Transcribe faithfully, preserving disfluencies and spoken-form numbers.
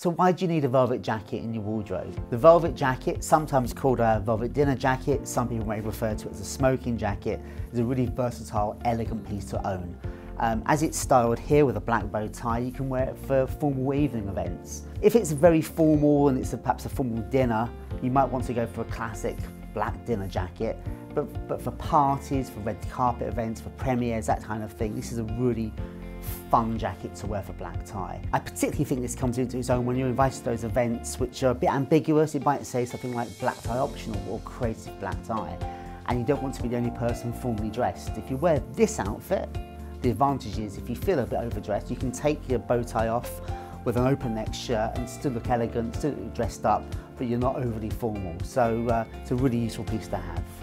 So why do you need a velvet jacket in your wardrobe? The velvet jacket, sometimes called a velvet dinner jacket, some people may refer to it as a smoking jacket, is a really versatile, elegant piece to own. Um, as it's styled here with a black bow tie, you can wear it for formal evening events. If it's very formal and it's a, perhaps a formal dinner, you might want to go for a classic black dinner jacket. But, but for parties, for red carpet events, for premieres, that kind of thing, this is a really fun jacket to wear for black tie. I particularly think this comes into its own when you're invited to those events which are a bit ambiguous. It might say something like black tie optional or creative black tie, and you don't want to be the only person formally dressed. If you wear this outfit, the advantage is if you feel a bit overdressed, you can take your bow tie off with an open neck shirt and still look elegant, still look dressed up, but you're not overly formal. So uh, it's a really useful piece to have.